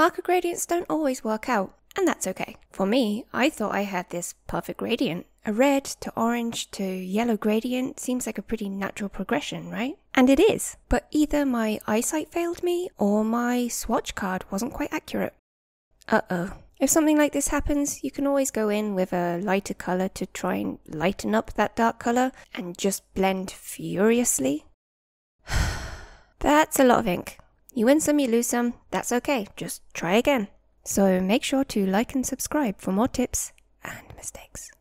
Marker gradients don't always work out, and that's okay. For me, I thought I had this perfect gradient. A red to orange to yellow gradient seems like a pretty natural progression, right? And it is, but either my eyesight failed me or my swatch card wasn't quite accurate. Uh-oh. If something like this happens, you can always go in with a lighter colour to try and lighten up that dark colour and just blend furiously. That's a lot of ink. You win some, you lose some, that's okay, just try again. So make sure to like and subscribe for more tips and mistakes.